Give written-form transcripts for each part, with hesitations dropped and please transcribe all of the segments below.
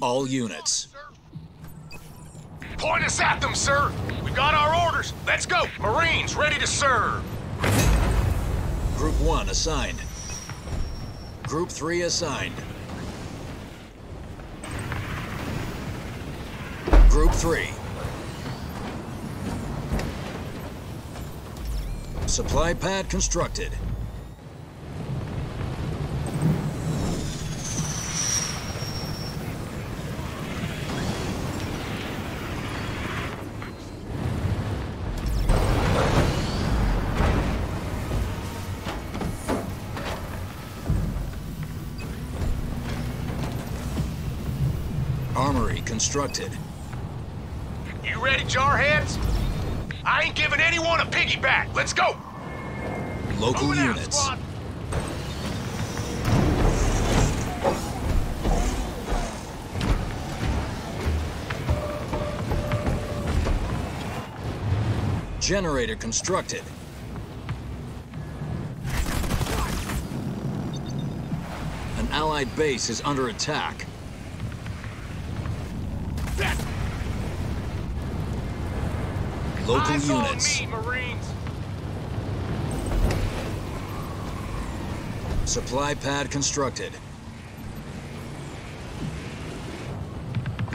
All units. Point us at them, sir. We got our orders. Let's go. Marines ready to serve. Group 1 assigned. Group 3 assigned. Group 3. Supply pad constructed. Armory constructed. You ready, jarheads? I ain't giving anyone a piggyback. Let's go. Local units. Out, generator constructed. An allied base is under attack. Local units. Eyes on me, Marines. Supply pad constructed.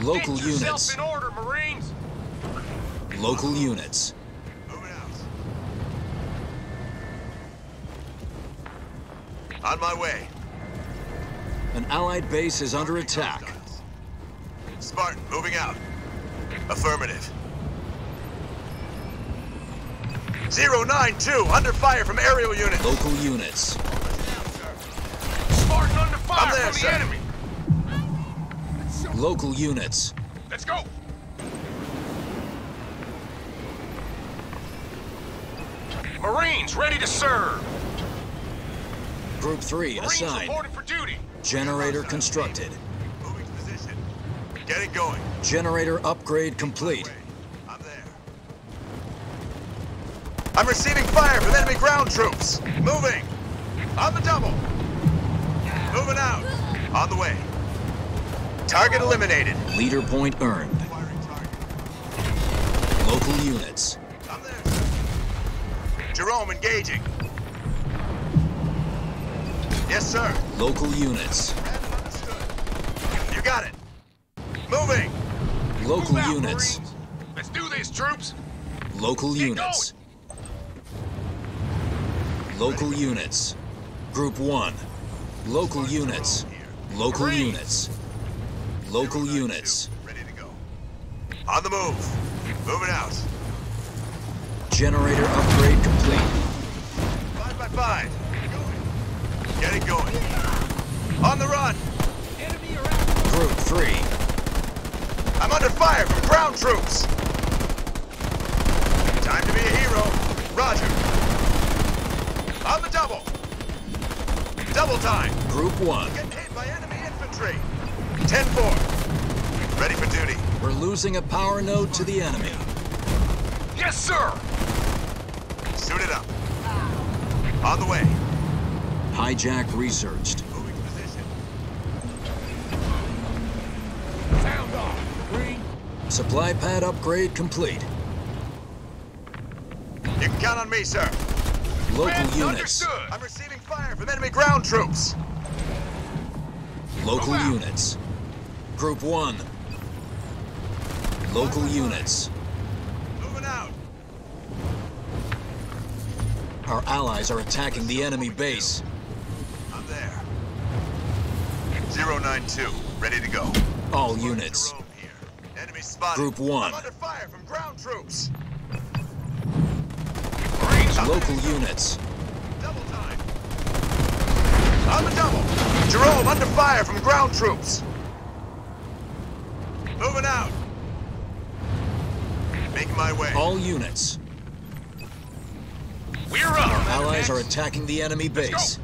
Local units. Get yourself in order, Marines. Local units. Moving out. On my way. An allied base is under attack. Spartan, moving out. Affirmative. 092, under fire from aerial units. Local units. Spartan under fire from the enemy. Local units. Let's go. Marines ready to serve. Group 3 assigned. For duty. Generator constructed. Moving position. Get it going. Generator upgrade complete. I'm receiving fire from enemy ground troops. Moving. On the double. Moving out. On the way. Target eliminated. Leader point earned. Local units. I'm there. Jerome engaging. Yes, sir. Local units. You got it. Moving. Local units. Marines. Let's do this, troops. Local units. Going. Local units. Group 1. Local units. Local units. Local units. Ready to go. On the move. Moving out. Generator upgrade complete. 5x5. Get it going. On the run. Enemy around. Group 3. I'm under fire from ground troops. Time to be a hero. Roger. On the double! Double time! Group 1. Get hit by enemy infantry! 10-4. Ready for duty. We're losing a power node to the enemy. Yes, sir! Shoot it up. On the way. Hijack researched. Moving position. Sound off. Green. Supply pad upgrade complete. You can count on me, sir. Local units. Understood. I'm receiving fire from enemy ground troops. Local units. Group 1. Local units. Moving out. Our allies are attacking the enemy base. I'm there. 092, ready to go. All units. Enemy spotted. Group 1. I'm under fire from ground troops. Local units. Double time. On the double. Jerome under fire from ground troops. Moving out. Making my way. All units. We're up. Our allies are attacking the enemy base.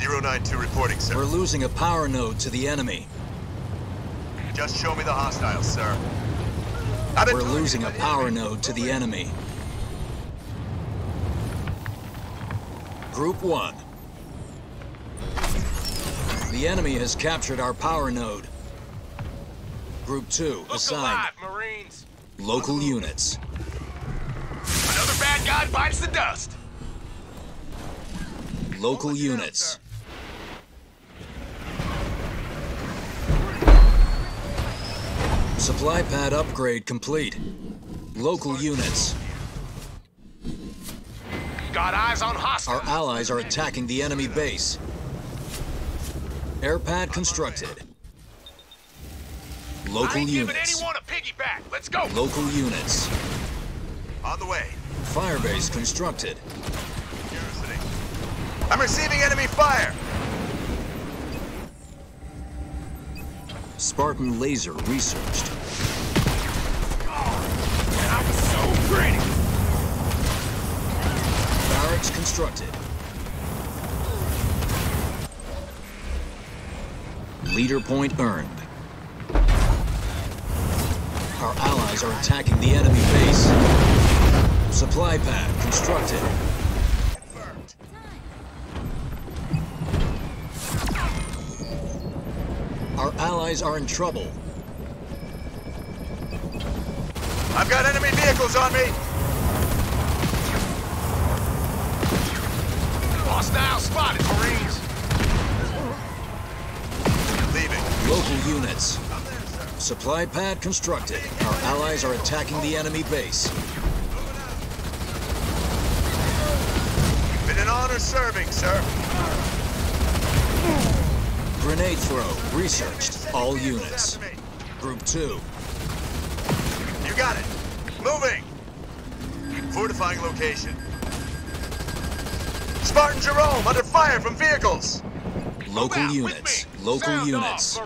092 reporting, sir. We're losing a power node to the enemy. Just show me the hostiles, sir. We're losing a power node to the enemy. Group 1. The enemy has captured our power node. Group 2, assigned. Look alive, Marines. Local units. Another bad guy bites the dust. Local units. Supply pad upgrade complete. Local units. Got eyes on hostiles. Our allies are attacking the enemy base. Air pad constructed. Local units. Anyone a piggyback. Let's go. Local units. On the way. Firebase constructed. I'm receiving enemy fire. Spartan laser researched. Oh, and I was so pretty. Barracks constructed. Leader point earned. Our allies are attacking the enemy base. Supply pad constructed. Our allies are in trouble. I've got enemy vehicles on me. Hostile spotted, Marines. Leaving. Local units. Supply pad constructed. Our allies are attacking the enemy base. You've been an honor serving, sir. Grenade throw researched. All units. Group 2. You got it. Moving. Fortifying location. Spartan Jerome under fire from vehicles. Local units. Local units.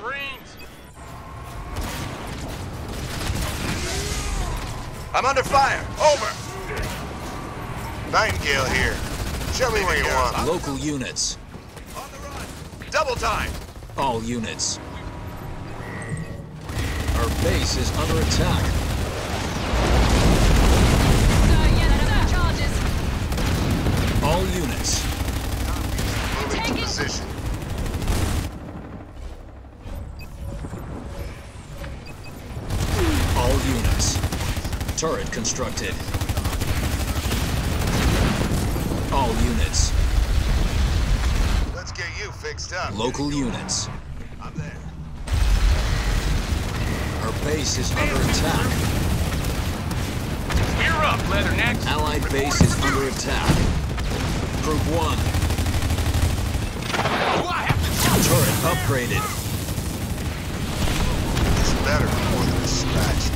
I'm under fire. Over. Nightingale here. Show me where you want. Local units. On the run. Double time. All units. Our base is under attack. Charges. All units. Moving to position. All units. Turret constructed. All units. Let's get you fixed up. Local units. I'm there. Our base is under attack. We're up, Leathernecks. Allied base is under attack. Group 1. Turret upgraded. It's better before they're scratched.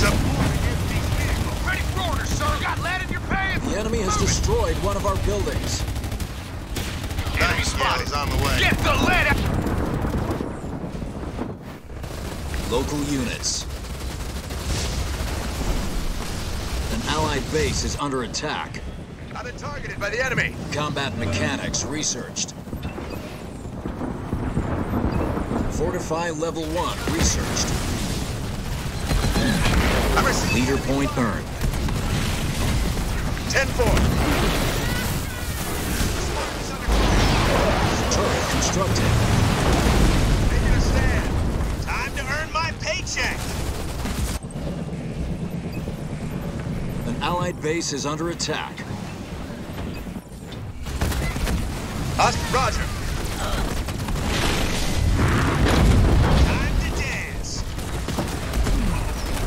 Ready for order, sir. Got lead in your pants. The enemy has destroyed one of our buildings. Enemy spotted. On the way. Get the lead out. Local units. An allied base is under attack. I've been targeted by the enemy. Combat mechanics researched. Fortify level 1 researched. Leader point earned. 10-4. Turret constructed. Making a stand. Time to earn my paycheck. An allied base is under attack. Oscar, Roger.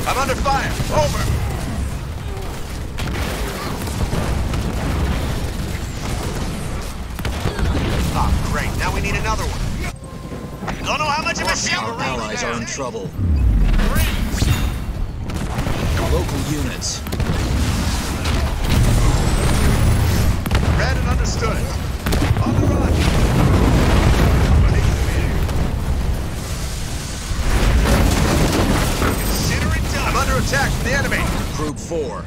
I'm under fire. Over. Oh, great. Now we need another one. Don't know how much of a shield. Our allies are in trouble. Local units. Read and understood. On the run. Under attack from the enemy. Group 4.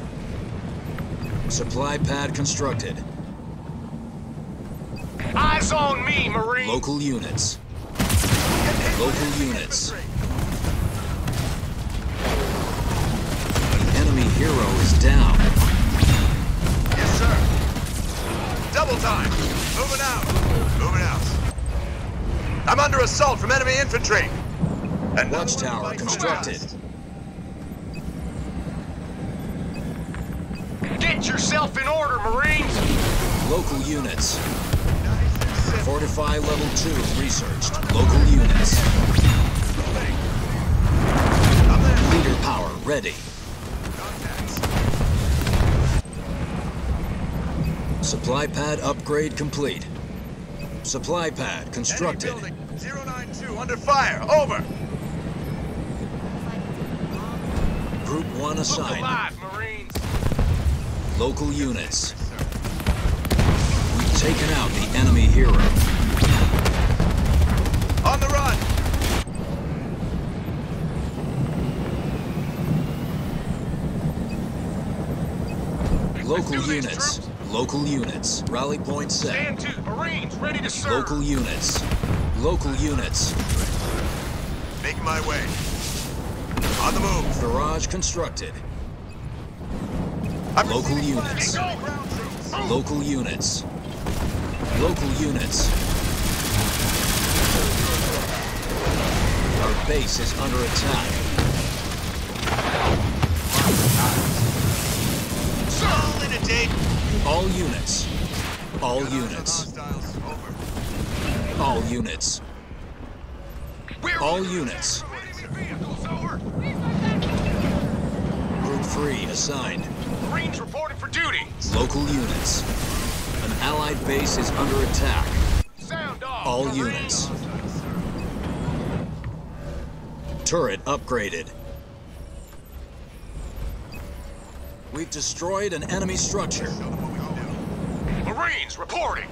Supply pad constructed. Eyes on me, Marine. Local units. Local units. The enemy hero is down. Yes, sir. Double time. Moving out. Moving out. I'm under assault from enemy infantry. Watchtower constructed. Get yourself in order, Marines! Local units. Fortify level 2 researched. Local units. Leader power ready. Supply pad upgrade complete. Supply pad constructed. Enemy building 092 under fire. Over. Group 1 assigned. Look alive, Marines. Local units. We've taken out the enemy hero. On the run. Local units. Local units. Rally point set. Stand to. Marines ready to serve. Local units. Local units. Make my way. On the move. Barrage constructed. Local units. Local units. Local units. Our base is under attack. Solid. All units. All units. All units. All units. Group 3 assigned. Marines reporting for duty. Local units. An allied base is under attack. Sound off. All units. Turret upgraded. We've destroyed an enemy structure. Marines reporting.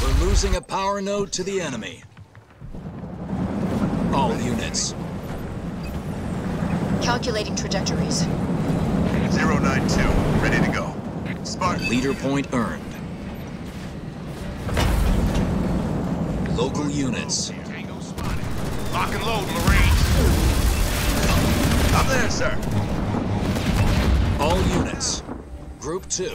We're losing a power node to the enemy. All units. Calculating trajectories. 092, ready to go. Spartan. Leader point earned. Local units. Lock and load, Marines. I'm there, sir. All units. Group 2.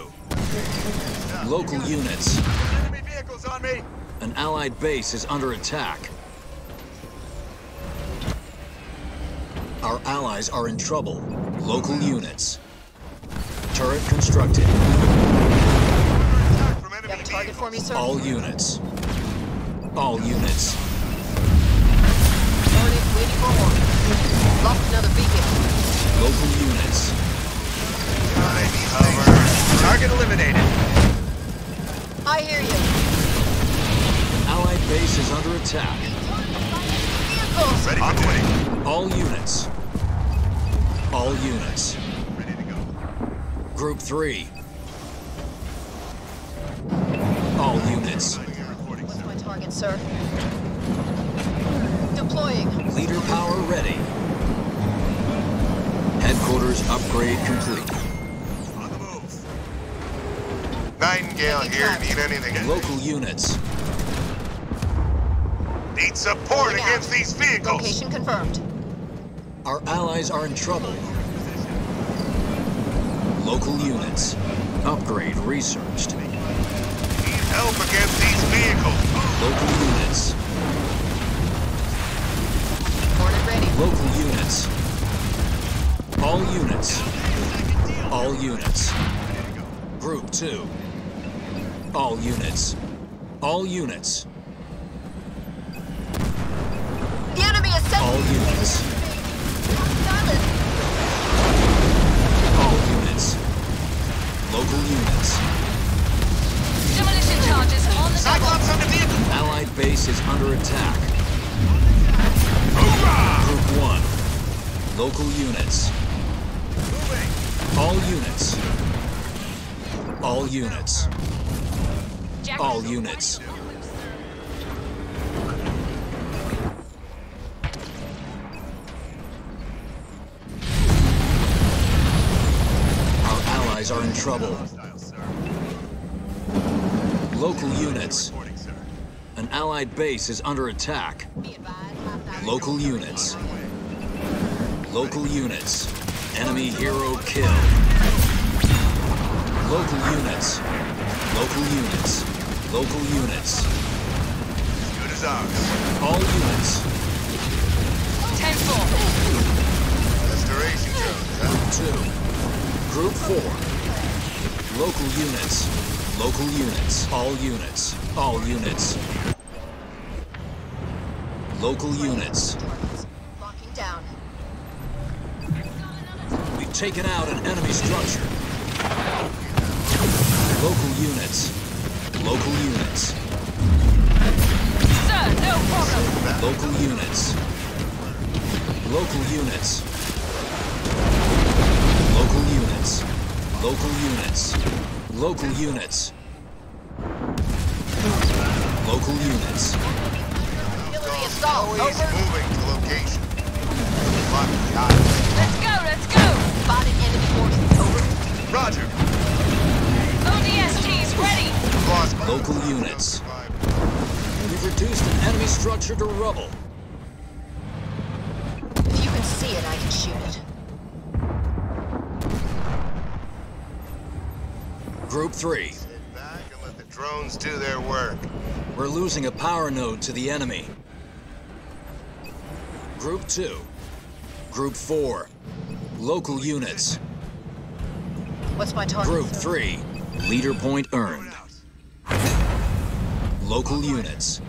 Local units. Enemy vehicles on me. An allied base is under attack. Our allies are in trouble. Local units. Turret constructed. You have a target for me, sir? All units. All units. Hornet waiting for Hornet. Lost another beacon. Local units. Time over. Target eliminated. I hear you. Allied base is under attack. Ready to go. All units. All units. Ready to go. Group 3. All units. Target, sir. Deploying. Leader power ready. Headquarters upgrade complete. On the move. Nightingale here. Need anything? Local units. Need support against these vehicles. Location confirmed. Our allies are in trouble. Local units. Upgrade researched. Help against these vehicles. Local units. Order ready. Local units. All units. All units. Group 2. All units. All units. The enemy is set. All units. All units. Local units. Demolition charges on the Cyclops under vehicle. Allied base is under attack. Group 1. Local units. All units. All units. All units. Our allies are in trouble. Local units. An allied base is under attack. Local units. Local units. Enemy hero kill. Local units. Local units. Local units. Good as ours. All units. 10-4. Restoration codes, Group 2. Group 4. Local units. Local units. All units. All units. Local units. Locking down. We've taken out an enemy structure. Local units. Local units. Sir, no problem. Local units. Local units. Local units. Local units. Local units. Local units. Always moving to location. Let's go, let's go! Spotted enemy forces, over. Roger! ODST's ready! Local units. We've reduced an enemy structure to rubble. If you can see it, I can shoot it. Group 3. Sit back and let the drones do their work. We're losing a power node to the enemy. Group 2. Group 4. Local units. What's my target? Group 3. Leader point earned. Local units.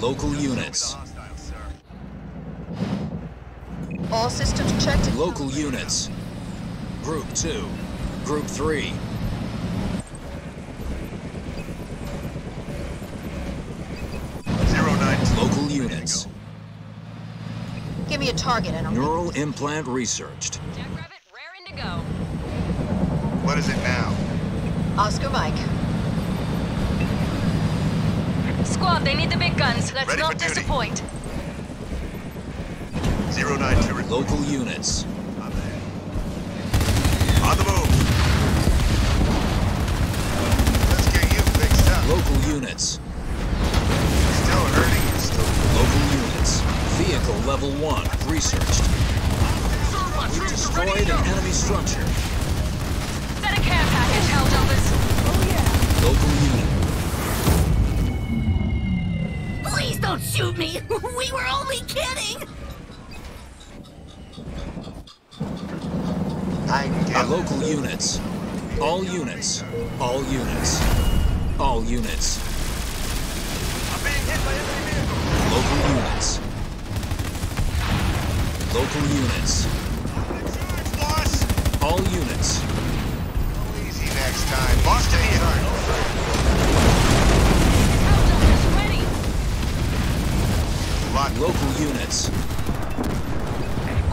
Local units. All systems checked. Local units. Group 2. Group 3. Local units. Give me a target and I'll... Neural implant researched. Jackrabbit, raring to go. What is it now? Oscar Mike. Squad, they need the big guns. Let's not disappoint. 092. Local units. I'm there. On the move. Let's get you fixed up. Local units. Still hurting. Still. Local units. Vehicle level 1 researched. We've destroyed an enemy structure. Set a care package, Helldivers. Oh yeah. Local unit. Please don't shoot me. We were only kidding. Local units. All units. All units. All units. I'm being hit by enemy vehicles. Local units. Local units. All units. Easy next time. Boston here. Ready. Local units.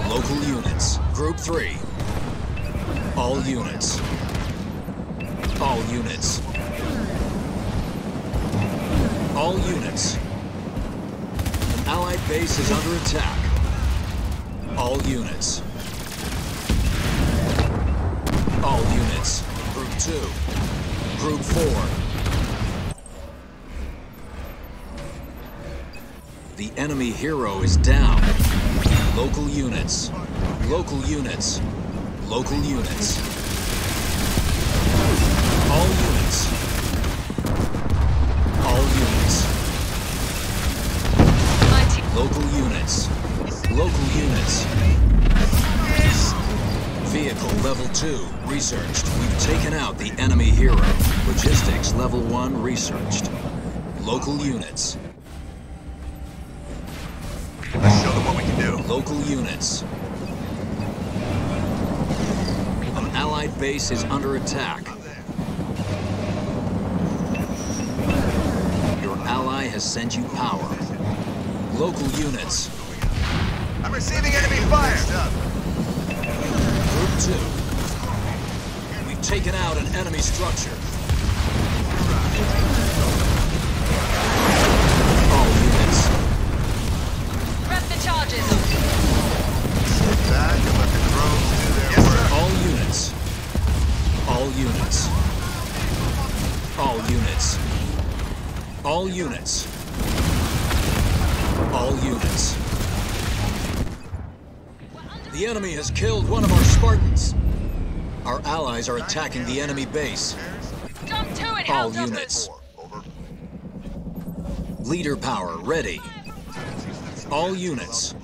Local units. Group 3. All units. All units. All units. An allied base is under attack. All units. All units. Group 2. Group 4. The enemy hero is down. Local units. Local units. Local units. All units. All units. Local units. Local units. Vehicle level 2 researched. We've taken out the enemy hero. Logistics level 1 researched. Local units. Let's show them what we can do. Local units. An allied base is under attack. Your ally has sent you power. Local units. I'm receiving enemy fire! Group 2. We've taken out an enemy structure. All units. Prep the charges. Sit back and let the drones do their work. All units. All units. All units. All units. All units. The enemy has killed one of our Spartans. Our allies are attacking the enemy base. Come to it, all units. Leader power ready. All units.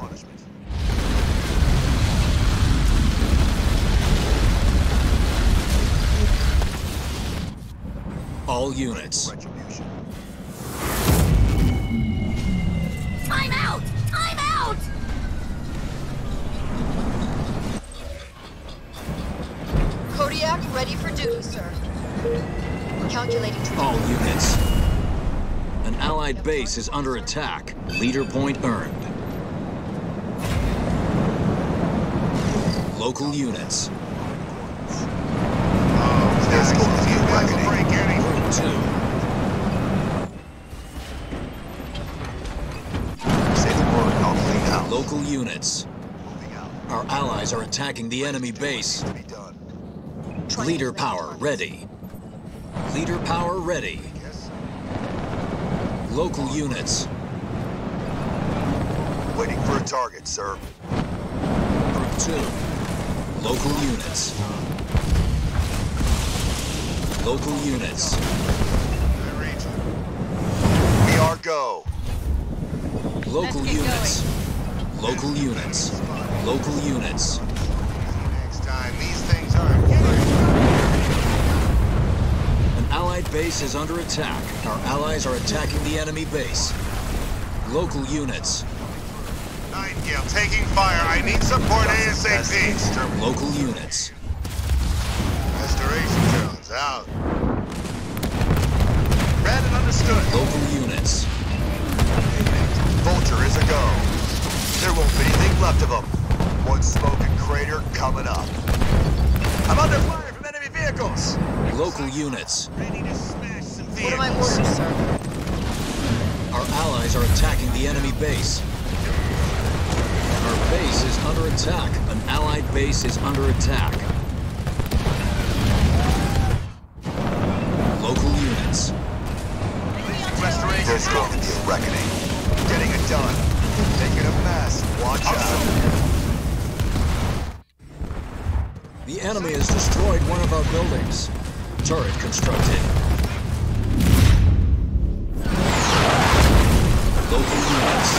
All units. I'm out! I'm out! Kodiak ready for duty, sir. Calculating. All units. An allied base is under attack. Leader point earned. Local units. Local units. Our allies are attacking the enemy base. Leader power ready. Leader power ready. Local units. Waiting for a target, sir. Group 2. Local units. Local units. We are go. Local units. Going. Local units. Local units. Next time these things aren't an allied base is under attack. Our allies are attacking the enemy base. Local units. Nightingale taking fire. I need support ASAP. Local units. Restoration Jones out. Read and understood. Local units. Vulture is a go. There won't be anything left of them. One smoking crater coming up. I'm under fire from enemy vehicles. Local units. Ready to smash some vehicles. What are my orders, sir? Our allies are attacking the enemy base. Our base is under attack. An allied base is under attack. There's going to be a reckoning. Getting it done. Making a mess. Watch out. The enemy has destroyed one of our buildings. Turret constructed. Local units.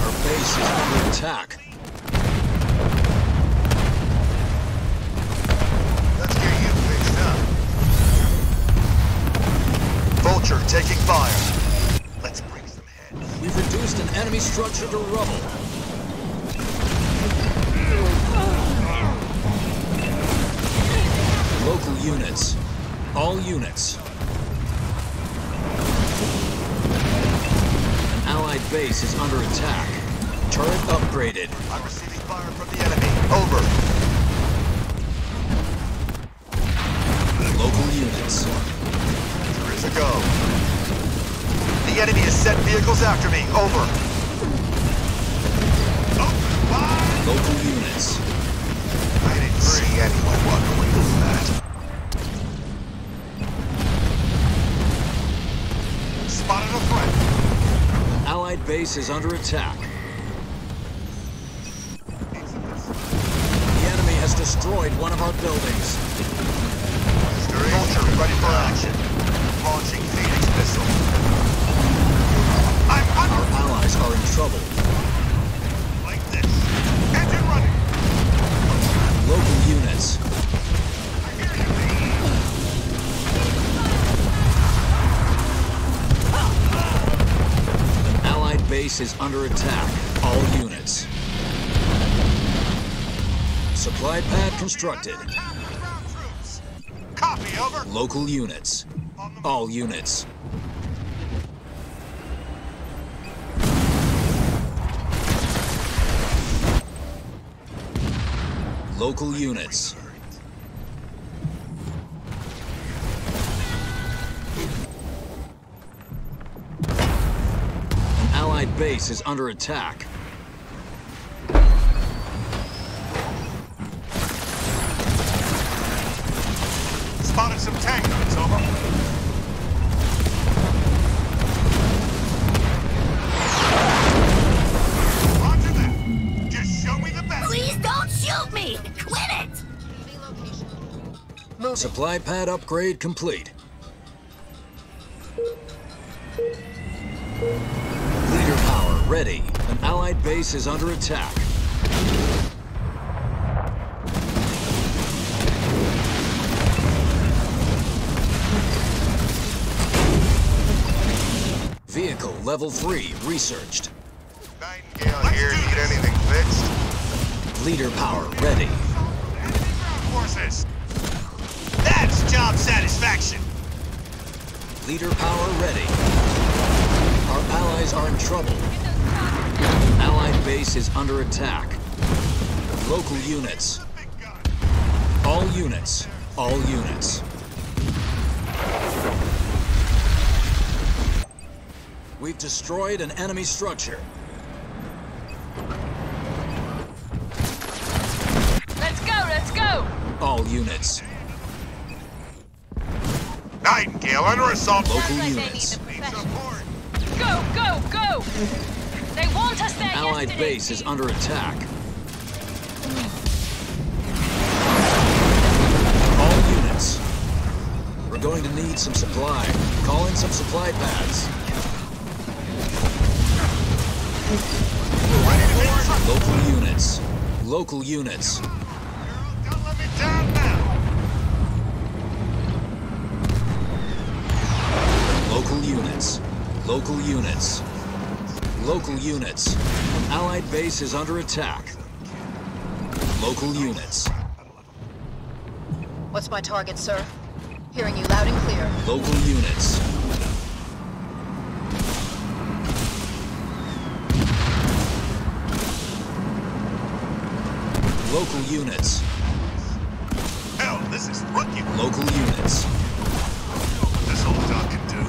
Our base is under attack. Let's get you fixed up. Vulture taking fire. Let's bring some head. We've reduced an enemy structure to rubble. Local units. All units. An allied base is under attack. Turret upgraded. I'm receiving fire from the enemy. Over. Local units. To go. The enemy has sent vehicles after me. Over. Oh, local units. I didn't see anyone walking away from that. Spotted a threat. Allied base is under attack. The enemy has destroyed one of our buildings. Vulture ready for action. Launching Phoenix missile. Our allies are in trouble. Like this. Engine running. Local units. I hear you. An allied base is under attack. All units. Supply pad constructed. Copy, over. Local units. All units. Local units. An allied base is under attack. Spotted some tank guns, over. building. Supply pad upgrade complete. Leader power ready. An allied base is under attack. Vehicle level 3 researched. Nightingale here, need anything fixed? Leader power ready. Forces. That's job satisfaction. Leader power ready. Our allies are in trouble. Allied base is under attack. Local units. All units. All units. We've destroyed an enemy structure. Let's go, let's go! All units. Nightingale under assault. Local units. They need support. Go, go, go! They want us there. Allied base is under attack. All units. We're going to need some supply. Call in some supply pads. Local units. Local units. Girl, don't let me down now. Local units. Local units. Local units. An allied base is under attack. Local units. What's my target, sir? Hearing you loud and clear. Local units. Local units. Hell, this is rookie. Local units. This old dog can do.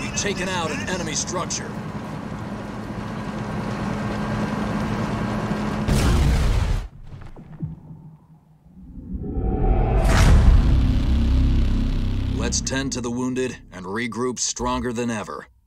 We've taken out an enemy structure. Let's tend to the wounded and regroup stronger than ever.